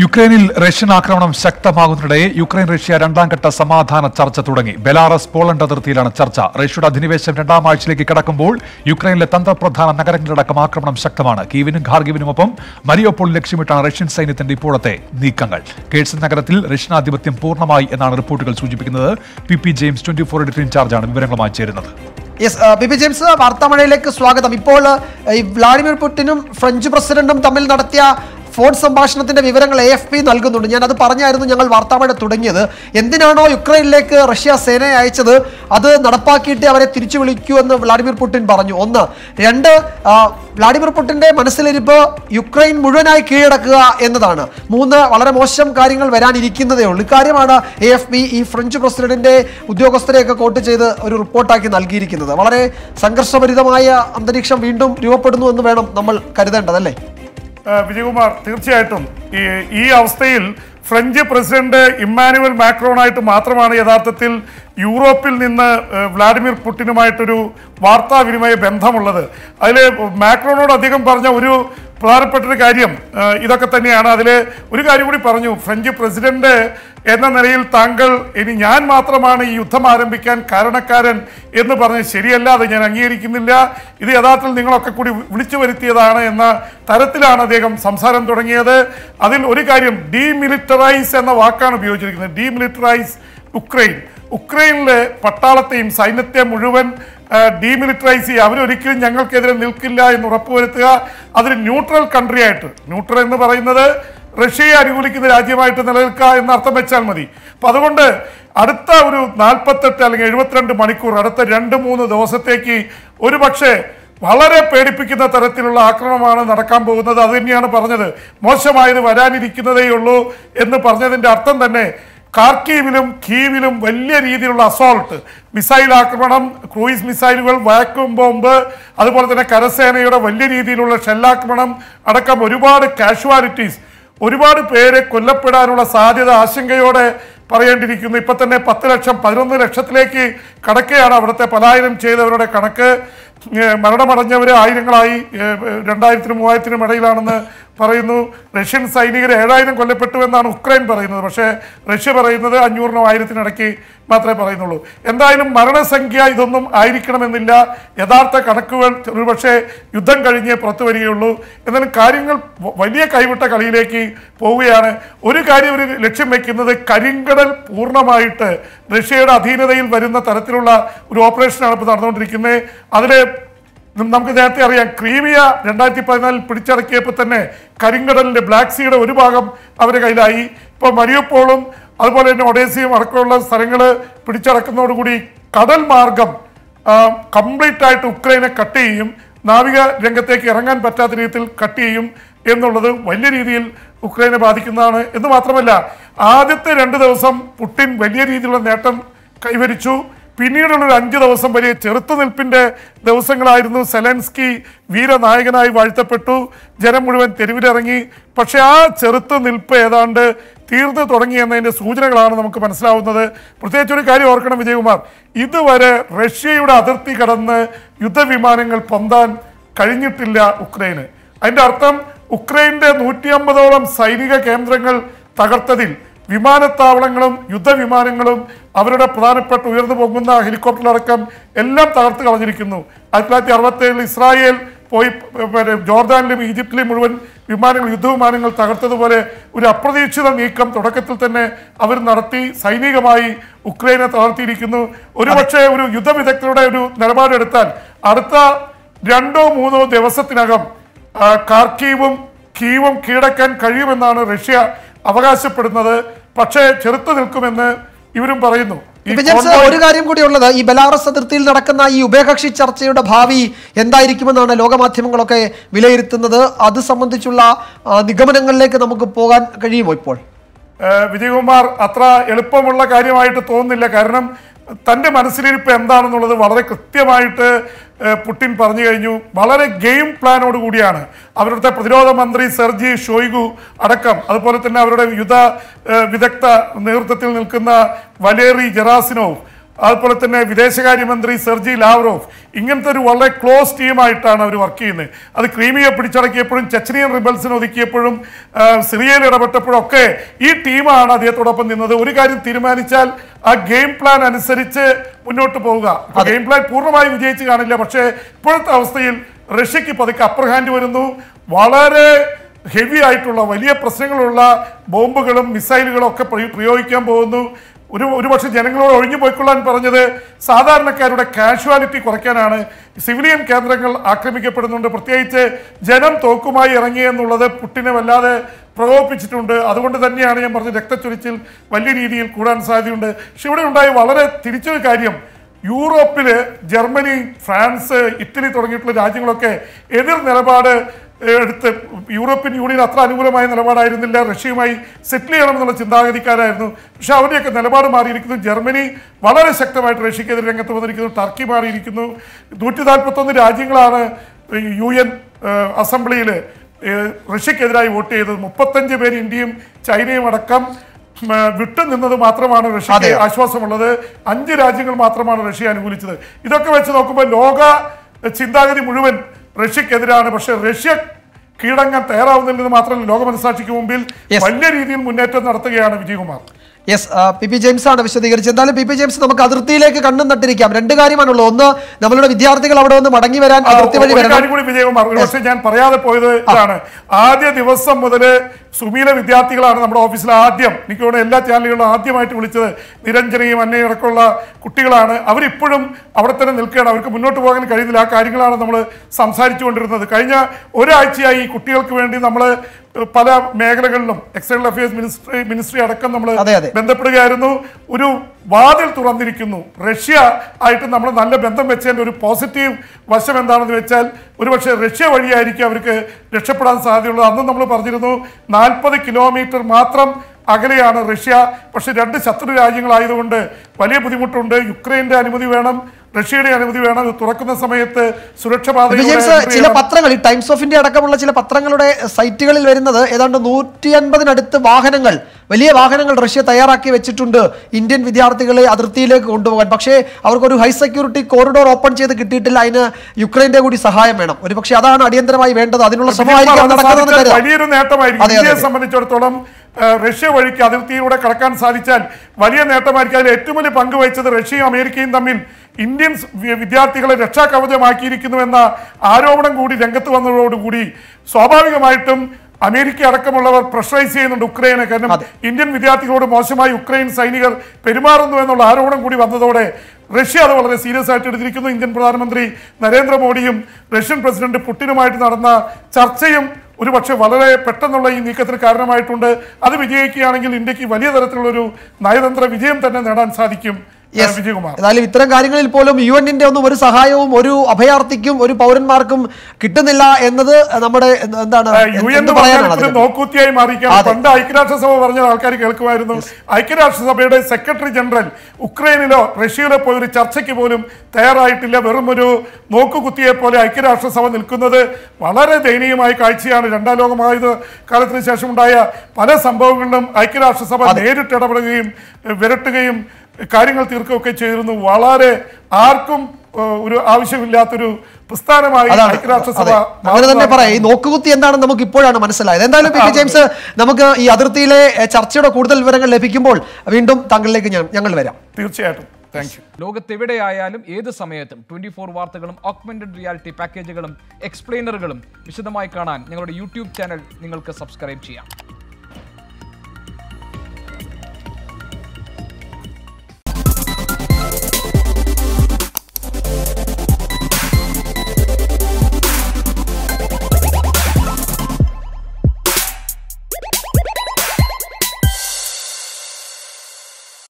യുക്രൈനിൽ റഷ്യൻ ആക്രമണം ശക്തമാകുന്നതിനിടെ Ukraine Russia രണ്ടാംഘട്ട സമാധാന ചർച്ച തുടങ്ങി. ബെലാറസ് പോളണ്ട് അതിർത്തിയിലാണ് ചർച്ച. റഷ്യയുടെ അധിനിവേശം രണ്ടാം ആഴ്ചയിലേക്ക് കടക്കുമ്പോൾ യുക്രൈനിലെ തന്ത്രപ്രധാന നഗരങ്ങളിലടക്കം ആക്രമണം ശക്തമാണ്. കീവിനും ഖാർഗിവിനുമൊപ്പം മരിയോപ്പോൾ ലക്ഷ്യമിട്ടാണ് റഷ്യൻ സൈന്യത്തിന്റെ ഇപ്പോഴത്തെ നീക്കങ്ങൾ. കേഴ്സൺ നഗരത്തിൽ റഷ്യൻ ആധിപത്യം പൂർണ്ണമായി എന്നാണ് റിപ്പോർട്ടുകൾ സൂചിപ്പിക്കുന്നത്. പി ജെയിംസ് 24 എഡിറ്റർ ഇൻചാർജാണ് വിവരങ്ങളുമായി ചേരുന്നത്. പി ജെയിംസ്, വാർത്താമഴയിലേക്ക് സ്വാഗതം. ഇപ്പോൾ വ്ളാഡിമിർ പുടിനും ഫ്രഞ്ച് പ്രസിഡന്റും തമ്മിൽ നടത്തിയ ഫോൺ സംഭാഷണത്തിന്റെ വിവരങ്ങൾ AFP നൽകുന്നുണ്ട്. ഞാനത് പറഞ്ഞായിരുന്നു ഞങ്ങൾ വാർത്താമഴ തുടങ്ങിയത്. എന്തിനാണോ യുക്രൈനിലേക്ക് റഷ്യ സേനയെ അയച്ചത്, അത് നടപ്പാക്കിയിട്ട് അവരെ തിരിച്ചു വിളിക്കൂ എന്ന് വ്ളാഡിമിർ പുടിൻ പറഞ്ഞു. ഒന്ന്. രണ്ട്, വ്ളാഡിമിർ പുടിന്റെ മനസ്സിലിരിപ്പ് യുക്രൈൻ മുഴുവനായി കീഴടക്കുക എന്നതാണ്. മൂന്ന്, വളരെ മോശം കാര്യങ്ങൾ വരാനിരിക്കുന്നതേ ഉള്ളൂ. ഇക്കാര്യമാണ് AFP ഈ ഫ്രഞ്ച് പ്രസിഡന്റിന്റെ ഉദ്യോഗസ്ഥരെയൊക്കെ കോട്ട് ചെയ്ത് ഒരു റിപ്പോർട്ടാക്കി നൽകിയിരിക്കുന്നത്. വളരെ സംഘർഷഭരിതമായ അന്തരീക്ഷം വീണ്ടും രൂപപ്പെടുന്നു എന്ന് വേണം നമ്മൾ കരുതേണ്ടതല്ലേ വിജയകുമാർ? തീർച്ചയായിട്ടും ഈ അവസ്ഥയിൽ ഫ്രഞ്ച് പ്രസിഡന്റ് ഇമ്മാനുവൽ മാക്രോണായിട്ട് മാത്രമാണ് യഥാർത്ഥത്തിൽ യൂറോപ്പിൽ നിന്ന് വ്ളാഡിമിർ പുടിനുമായിട്ടൊരു വാർത്താവിനിമയ ബന്ധമുള്ളത്. അതിൽ മാക്രോണോട് അധികം പറഞ്ഞ ഒരു പ്രധാനപ്പെട്ടൊരു കാര്യം ഇതൊക്കെ തന്നെയാണ്. അതിൽ ഒരു കാര്യം കൂടി പറഞ്ഞു, ഫ്രഞ്ച് പ്രസിഡന്റ് എന്ന നിലയിൽ താങ്കൾ ഇനി ഞാൻ മാത്രമാണ് ഈ യുദ്ധം ആരംഭിക്കാൻ കാരണക്കാരൻ എന്ന് പറഞ്ഞ് ശരിയല്ല, അത് ഞാൻ അംഗീകരിക്കുന്നില്ല, ഇത് യഥാർത്ഥത്തിൽ നിങ്ങളൊക്കെ കൂടി വിളിച്ചു വരുത്തിയതാണ് എന്ന തരത്തിലാണ് അദ്ദേഹം സംസാരം തുടങ്ങിയത്. അതിൽ ഒരു കാര്യം, ഡീമിലിറ്ററൈസ് എന്ന വാക്കാണ് ഉപയോഗിച്ചിരിക്കുന്നത്. ഡീമിലിറ്ററൈസ് ഉക്രൈൻ, ഉക്രൈനിലെ പട്ടാളത്തെയും സൈന്യത്തെ മുഴുവൻ ഡീമിലിറ്ററൈസ് ചെയ്യുക, അവരൊരിക്കലും ഞങ്ങൾക്കെതിരെ നിൽക്കില്ല എന്ന് ഉറപ്പുവരുത്തുക. അതിന് ന്യൂട്രൽ കൺട്രി ആയിട്ട്, ന്യൂട്രൽ എന്ന് പറയുന്നത് റഷ്യയെ അനുകൂലിക്കുന്ന രാജ്യമായിട്ട് നിലനിൽക്കുക എന്നർത്ഥം വെച്ചാൽ മതി. അപ്പം അതുകൊണ്ട് അടുത്ത ഒരു 48 അല്ലെങ്കിൽ 72 മണിക്കൂർ, അടുത്ത 2-3 ദിവസത്തേക്ക് ഒരു പക്ഷേ വളരെ പേടിപ്പിക്കുന്ന തരത്തിലുള്ള ആക്രമണമാണ് നടക്കാൻ പോകുന്നത്. അത് തന്നെയാണ് പറഞ്ഞത്, മോശമായത് വരാനിരിക്കുന്നതേ ഉള്ളൂ എന്ന് പറഞ്ഞതിൻ്റെ അർത്ഥം തന്നെ ഖാർക്കീവിലും കീവിലും വലിയ രീതിയിലുള്ള അസോൾട്ട്, മിസൈൽ ആക്രമണം, ക്രൂയിസ് മിസൈലുകൾ, വാക്വം ബോംബ്, അതുപോലെ തന്നെ കരസേനയുടെ വലിയ രീതിയിലുള്ള ഷെല്ലാക്രമണം അടക്കം ഒരുപാട് കാഷ്വാലിറ്റീസ്, ഒരുപാട് പേരെ കൊല്ലപ്പെടാനുള്ള സാധ്യത ആശങ്കയോടെ പറയേണ്ടിയിരിക്കുന്നു. ഇപ്പം തന്നെ 10 ലക്ഷം 11 ലക്ഷത്തിലേക്ക് കടക്കുകയാണ് അവിടുത്തെ പലായനം ചെയ്തവരുടെ കണക്ക്. മരണമടഞ്ഞവർ ആയിരങ്ങളായി, 2000-3000 ഇടയിലാണെന്ന് പറയുന്നു. റഷ്യൻ സൈനികർ 7000 കൊല്ലപ്പെട്ടു എന്നാണ് ഉക്രൈൻ പറയുന്നത്. പക്ഷേ റഷ്യ പറയുന്നത് 500-1000 മാത്രമേ പറയുന്നുള്ളൂ. എന്തായാലും മരണസംഖ്യ ഇതൊന്നും ആയിരിക്കണമെന്നില്ല, യഥാർത്ഥ കണക്കുകൾ ഒരുപക്ഷെ യുദ്ധം കഴിഞ്ഞേ പുറത്തു വരികയുള്ളൂ. എന്നാലും കാര്യങ്ങൾ വലിയ കൈവിട്ട കളിയിലേക്ക് പോവുകയാണ്. ഒരു കാര്യം ഒരു ലക്ഷ്യം വയ്ക്കുന്നത്, കരിങ്കടൽ പൂർണ്ണമായിട്ട് റഷ്യയുടെ അധീനതയിൽ വരുന്ന തരത്തിലുള്ള ഒരു ഓപ്പറേഷനാണ് ഇപ്പോൾ നടന്നുകൊണ്ടിരിക്കുന്നത്. അതിൽ നമുക്ക് നേരത്തെ അറിയാം, ക്രീമിയ 2014 പിടിച്ചടക്കിയപ്പോൾ തന്നെ കരിങ്കടലിൻ്റെ ബ്ലാക്ക് സീയുടെ ഒരു ഭാഗം അവരുടെ കയ്യിലായി. ഇപ്പോൾ മരിയോപ്പോളും അതുപോലെ തന്നെ ഒഡേസിയും അടക്കമുള്ള സ്ഥലങ്ങൾ പിടിച്ചടക്കുന്നതോടുകൂടി കടൽ മാർഗം കംപ്ലീറ്റ് ആയിട്ട് ഉക്രൈനെ കട്ട് ചെയ്യും, നാവിക രംഗത്തേക്ക് ഇറങ്ങാൻ പറ്റാത്ത രീതിയിൽ കട്ട് ചെയ്യും എന്നുള്ളത് വലിയ രീതിയിൽ ഉക്രൈനെ ബാധിക്കുന്നതാണ്. എന്ന് മാത്രമല്ല, ആദ്യത്തെ 2 ദിവസം പുടിൻ വലിയ രീതിയിലുള്ള നേട്ടം കൈവരിച്ചു. പിന്നീടുള്ളൊരു 5 ദിവസം വലിയ ചെറുത്തുനിൽപ്പിൻ്റെ ദിവസങ്ങളായിരുന്നു. സെലൻസ്കി വീരനായകനായി വാഴ്ത്തപ്പെട്ടു, ജനം മുഴുവൻ തെരുവിലിറങ്ങി. പക്ഷേ ആ ചെറുത്തുനിൽപ്പ് ഏതാണ്ട് തീർന്നു തുടങ്ങിയെന്നതിൻ്റെ സൂചനകളാണ് നമുക്ക് മനസ്സിലാവുന്നത്. പ്രത്യേകിച്ച് ഒരു കാര്യം ഓർക്കണം വിജയകുമാർ, ഇതുവരെ റഷ്യയുടെ അതിർത്തി കടന്ന് യുദ്ധവിമാനങ്ങൾ പൊന്താൻ കഴിഞ്ഞിട്ടില്ല ഉക്രൈന്. അതിൻ്റെ അർത്ഥം ഉക്രൈൻ്റെ 150ഓളം സൈനിക കേന്ദ്രങ്ങൾ തകർത്തതിൽ വിമാനത്താവളങ്ങളും യുദ്ധവിമാനങ്ങളും അവരുടെ പ്രധാനപ്പെട്ട ഉയർന്നു പോകുന്ന ഹെലികോപ്റ്ററടക്കം എല്ലാം തകർത്ത് കളഞ്ഞിരിക്കുന്നു. 1967 ഇസ്രായേൽ പോയി ജോർദാനിലും ഈജിപ്തിലും മുഴുവൻ യുദ്ധവിമാനങ്ങൾ തകർത്തതുപോലെ ഒരു അപ്രതീക്ഷിത നീക്കം തുടക്കത്തിൽ തന്നെ അവർ നടത്തി സൈനികമായി ഉക്രൈനെ തകർത്തിയിരിക്കുന്നു. ഒരുപക്ഷെ ഒരു യുദ്ധവിദഗ്ധരുടെ ഒരു നിലപാടെടുത്താൽ അടുത്ത 2-3 ദിവസത്തിനകം ഖാർക്കീവും കീവും കീഴടക്കാൻ കഴിയുമെന്നാണ് റഷ്യ അവകാശപ്പെടുന്നത്. പക്ഷേ ചെറുത്തു നിൽക്കുമെന്ന് ഇവരും പറയുന്നു. ഒരു കാര്യം കൂടിയുള്ളത്, ഈ ബെലാറസ് അതിർത്തിയിൽ നടക്കുന്ന ഈ ഉഭയകക്ഷി ചർച്ചയുടെ ഭാവി എന്തായിരിക്കുമെന്നാണ് ലോകമാധ്യമങ്ങളൊക്കെ വിലയിരുത്തുന്നത്. അത് സംബന്ധിച്ചുള്ള നിഗമനങ്ങളിലേക്ക് നമുക്ക് പോകാൻ കഴിയുമോ? ഇപ്പോൾ വിജയകുമാർ, അത്ര എളുപ്പമുള്ള കാര്യമായിട്ട് തോന്നുന്നില്ല. കാരണം തൻ്റെ മനസ്സിലിരിപ്പ് എന്താണെന്നുള്ളത് വളരെ കൃത്യമായിട്ട് പുടിൻ പറഞ്ഞു കഴിഞ്ഞു. വളരെ ഗെയിം പ്ലാനോട് കൂടിയാണ് അവരുടെ പ്രതിരോധ മന്ത്രി സെർജി ഷോയിഗു അടക്കം, അതുപോലെ തന്നെ അവരുടെ യുദ്ധ വിദഗ്ധ നേതൃത്വത്തിൽ നിൽക്കുന്ന വലേറി ജെറാസിനോവ്, അതുപോലെ തന്നെ വിദേശകാര്യമന്ത്രി സെർജി ലാവ്റോവ് ഇങ്ങനത്തെ ഒരു വളരെ ക്ലോസ് ടീമായിട്ടാണ് അവർ വർക്ക് ചെയ്യുന്നത്. അത് ക്രീമിയെ പിടിച്ചടക്കിയപ്പോഴും ചെച്ചനിയൻ റിബൽസിനെ ഒതുക്കിയപ്പോഴും സിറിയയിൽ ഇടപെട്ടപ്പോഴും ഒക്കെ ഈ ടീമാണ് അദ്ദേഹത്തോടൊപ്പം നിന്നത്. ഒരു കാര്യം തീരുമാനിച്ചാൽ ആ ഗെയിം പ്ലാൻ അനുസരിച്ച് മുന്നോട്ട് പോവുക. ഗെയിം പ്ലാൻ പൂർണ്ണമായി വിജയിച്ച് കാണില്ല, പക്ഷേ ഇപ്പോഴത്തെ അവസ്ഥയിൽ റഷ്യക്ക് പതുക്കെ അപ്പർ ഹാൻഡ് വരുന്നു. വളരെ ഹെവി ആയിട്ടുള്ള വലിയ പ്രശ്നങ്ങളുള്ള ബോംബുകളും മിസൈലുകളും ഒക്കെ പ്രയോഗിക്കാൻ പോകുന്നു. ഒരുപക്ഷെ ജനങ്ങളോട് ഒഴിഞ്ഞു പോയിക്കൊള്ളാൻ പറഞ്ഞത് സാധാരണക്കാരുടെ കാഷ്വാലിറ്റി കുറയ്ക്കാനാണ്. സിവിലിയൻ കേന്ദ്രങ്ങൾ ആക്രമിക്കപ്പെടുന്നുണ്ട്, പ്രത്യേകിച്ച് ജനം തോക്കുമായി ഇറങ്ങി എന്നുള്ളത് പുട്ടിനെ വല്ലാതെ പ്രകോപിപ്പിച്ചിട്ടുണ്ട്. അതുകൊണ്ട് തന്നെയാണ് ഞാൻ പറഞ്ഞത് രക്തച്ചൊരിച്ചിൽ വലിയ രീതിയിൽ കൂടാൻ സാധ്യതയുണ്ട്. പക്ഷെ ഇവിടെ ഉണ്ടായ വളരെ തിരിച്ചൊരു കാര്യം, യൂറോപ്പിൽ ജർമ്മനി, ഫ്രാൻസ്, ഇറ്റലി തുടങ്ങിയിട്ടുള്ള രാജ്യങ്ങളൊക്കെ എതിർ നിലപാട് എടുത്ത്, യൂറോപ്യൻ യൂണിയൻ അത്ര അനുകൂലമായ നിലപാടായിരുന്നില്ല, റഷ്യയുമായി സെറ്റിൽ ചെയ്യണമെന്നുള്ള ചിന്താഗതിക്കാരായിരുന്നു. പക്ഷേ അവരുടെയൊക്കെ നിലപാട് മാറിയിരിക്കുന്നു. ജർമ്മനി വളരെ ശക്തമായിട്ട് റഷ്യക്കെതിരെ രംഗത്ത് വന്നിരിക്കുന്നു, ടർക്കി മാറിയിരിക്കുന്നു. 141 രാജ്യങ്ങളാണ് UN അസംബ്ലിയിൽ റഷ്യക്കെതിരായി വോട്ട് ചെയ്തത്. 35 പേര് ഇന്ത്യയും ചൈനയും അടക്കം വിട്ടുനിന്നത് മാത്രമാണ് റഷ്യക്ക് ആശ്വാസമുള്ളത്. 5 രാജ്യങ്ങൾ മാത്രമാണ് റഷ്യ അനുകൂലിച്ചത്. ഇതൊക്കെ വെച്ച് നോക്കുമ്പോൾ ലോക ചിന്താഗതി മുഴുവൻ റഷ്യക്കെതിരാണ്. പക്ഷെ റഷ്യ കീഴടങ്ങാൻ തയ്യാറാവുന്നില്ലെന്ന് മാത്രമല്ല, ലോക മനസാക്ഷിക്ക് മുമ്പിൽ വലിയ രീതിയിൽ മുന്നേറ്റം നടത്തുകയാണ് വിജയകുമാർ. യെസ്, PP ജെയിംസ് ആണ് വിശദീകരിച്ചത്. എന്തായാലും PP ജെയിംസ്, നമുക്ക് അതിർത്തിയിലേക്ക് കണ്ണും നട്ടിരിക്കാം. 2 കാര്യമാണുള്ളത്. ഒന്ന്, നമ്മളുടെ വിദ്യാർത്ഥികൾ അവിടെ ഒന്ന് മടങ്ങി വരാൻ അതിർത്തി വഴി വരാൻ. വിജയകുമാർ, പക്ഷേ ഞാൻ പറയാതെ പോയത് ഇതാണ്, ആദ്യ ദിവസം മുതൽ സുമീല വിദ്യാർത്ഥികളാണ് നമ്മുടെ ഓഫീസിൽ ആദ്യം, എനിക്കോട് എല്ലാ ചാനലുകളും ആദ്യമായിട്ട് വിളിച്ചത് നിരഞ്ജനയും അന്നയടക്കമുള്ള കുട്ടികളാണ്. അവരിപ്പോഴും അവിടെ തന്നെ നിൽക്കുകയാണ്, അവർക്ക് മുന്നോട്ട് പോകാൻ കഴിയുന്നില്ല. ആ കാര്യങ്ങളാണ് നമ്മൾ സംസാരിച്ചു കൊണ്ടിരുന്നത്. കഴിഞ്ഞ ഒരാഴ്ചയായി ഈ കുട്ടികൾക്ക് വേണ്ടി നമ്മൾ പല മേഖലകളിലും എക്സ്റ്റേണൽ അഫയേഴ്സ് മിനിസ്ട്രി അടക്കം നമ്മൾ ബന്ധപ്പെടുകയായിരുന്നു. ഒരു വാതിൽ തുറന്നിരിക്കുന്നു. റഷ്യ ആയിട്ട് നമ്മൾ നല്ല ബന്ധം വെച്ചതിൻ്റെ ഒരു പോസിറ്റീവ് വശം എന്താണെന്ന് വെച്ചാൽ, ഒരുപക്ഷെ റഷ്യ വഴിയായിരിക്കും അവർക്ക് രക്ഷപ്പെടാൻ സാധ്യതയുള്ളത്. അന്ന് നമ്മൾ പറഞ്ഞിരുന്നു 40 കിലോമീറ്റർ മാത്രം അകലെയാണ് റഷ്യ. പക്ഷെ 2 ശത്രു രാജ്യങ്ങളായതുകൊണ്ട് വലിയ ബുദ്ധിമുട്ടുണ്ട്. യുക്രൈൻ്റെ അനുമതി വേണം, റഷ്യയുടെ അനുമതി വേണം. തുറക്കുന്ന സമയത്ത് സുരക്ഷാ ചില പത്രങ്ങൾ, ഈ ടൈംസ് ഓഫ് ഇന്ത്യ അടക്കമുള്ള ചില പത്രങ്ങളുടെ സൈറ്റുകളിൽ വരുന്നത് ഏതാണ്ട് 150-ന് അടുത്ത് വാഹനങ്ങൾ, വലിയ വാഹനങ്ങൾ റഷ്യ തയ്യാറാക്കി വെച്ചിട്ടുണ്ട് ഇന്ത്യൻ വിദ്യാർത്ഥികളെ അതിർത്തിയിലേക്ക് കൊണ്ടുപോകാൻ. പക്ഷേ അവർക്കൊരു ഹൈ സെക്യൂരിറ്റി കോറിഡോർ ഓപ്പൺ ചെയ്ത് കിട്ടിയിട്ടില്ല. അതിന് യുക്രൈൻ്റെ കൂടി സഹായം വേണം. ഒരു പക്ഷേ അതാണ് അടിയന്തരമായി വേണ്ടത്. അതിനുള്ള വലിയൊരു നേട്ടമായിരിക്കും. ഇന്ത്യയെ സംബന്ധിച്ചിടത്തോളം റഷ്യ വഴിക്ക് അതിർത്തിയിലൂടെ കടക്കാൻ സാധിച്ചാൽ വലിയ നേട്ടമായിരിക്കും. അതിൽ ഏറ്റവും വലിയ പങ്കുവഹിച്ചത് റഷ്യയും അമേരിക്കയും തമ്മിൽ ഇന്ത്യൻ വിദ്യാർത്ഥികളെ രക്ഷാകവചമാക്കിയിരിക്കുന്നുവെന്ന ആരോപണം കൂടി രംഗത്ത് വന്നതോടുകൂടി സ്വാഭാവികമായിട്ടും അമേരിക്ക അടക്കമുള്ളവർ പ്രഷറൈസ് ചെയ്യുന്നുണ്ട് ഉക്രൈനെ. കാരണം ഇന്ത്യൻ വിദ്യാർത്ഥികളോട് മോശമായി ഉക്രൈൻ സൈനികർ പെരുമാറുന്നു എന്നുള്ള ആരോപണം കൂടി വന്നതോടെ റഷ്യ അത് വളരെ സീരിയസ് ആയിട്ട് എടുത്തിരിക്കുന്നു. ഇന്ത്യൻ പ്രധാനമന്ത്രി നരേന്ദ്രമോദിയും റഷ്യൻ പ്രസിഡന്റ് പുടിനുമായിട്ട് നടന്ന ചർച്ചയും ഒരുപക്ഷെ വളരെ പെട്ടെന്നുള്ള ഈ നീക്കത്തിന് കാരണമായിട്ടുണ്ട്. അത് വിജയിക്കുകയാണെങ്കിൽ ഇന്ത്യക്ക് വലിയ തരത്തിലുള്ളൊരു നയതന്ത്ര വിജയം തന്നെ നേടാൻ സാധിക്കും. എന്നാലും ഇത്തരം കാര്യങ്ങളിൽ പോലും UN-ന്റെ ഒന്നും ഒരു സഹായവും ഒരു അഭയാർത്ഥിക്കും ഒരു പൗരന്മാർക്കും കിട്ടുന്നില്ല എന്നത് നമ്മുടെ എന്താണ് നോക്കൂത്തിയായി മാറിയിരിക്കുകയാണ്. പണ്ട് ഐക്യരാഷ്ട്രസഭ പറഞ്ഞ ആൾക്കാർ കേൾക്കുമായിരുന്നു. ഐക്യരാഷ്ട്രസഭയുടെ സെക്രട്ടറി ജനറൽ ഉക്രൈനിലോ റഷ്യയിലോ പോയി ഒരു ചർച്ചയ്ക്ക് പോലും തയ്യാറായിട്ടില്ല. വെറും ഒരു നോക്കുകുത്തിയെ പോലെ ഐക്യരാഷ്ട്രസഭ നിൽക്കുന്നത് വളരെ ദയനീയമായ കാഴ്ചയാണ്. 2ാം ലോകമഹായുദ്ധകാലത്തിന് ശേഷം ഉണ്ടായ പല സംഭവങ്ങളിലും ഐക്യരാഷ്ട്രസഭ നേരിട്ട് ഇടപെടുകയും വിരട്ടുകയും കാര്യങ്ങൾ തീർക്കുകയൊക്കെ ചെയ്തിരുന്നു. വളരെ ആർക്കും ഒരു ആവശ്യമില്ലാത്തൊരു പ്രസ്ഥാനമായി ഐക്യരാഷ്ട്രസഭ. അങ്ങനെ തന്നെ പറയാം. ഈ നോക്കുകുത്തി എന്താണെന്ന് നമുക്ക് ഇപ്പോഴാണ് മനസ്സിലായത്. എന്തായാലും PP ജെയിംസ്, നമുക്ക് ഈ അതിർത്തിയിലെ ചർച്ചയുടെ കൂടുതൽ വിവരങ്ങൾ ലഭിക്കുമ്പോൾ വീണ്ടും താങ്കളിലേക്ക് ഞങ്ങൾ വരാം. തീർച്ചയായിട്ടും. ലോകത്തെവിടെയായാലും ഏത് സമയത്തും 24 വാർത്തകളും ഓഗ്മെന്റഡ് റിയാലിറ്റി പാക്കേജുകളും എക്സ്പ്ലെയിനറുകളും വിശദമായി കാണാൻ ഞങ്ങളുടെ YouTube ചാനൽ നിങ്ങൾക്ക് സബ്സ്ക്രൈബ് ചെയ്യാം.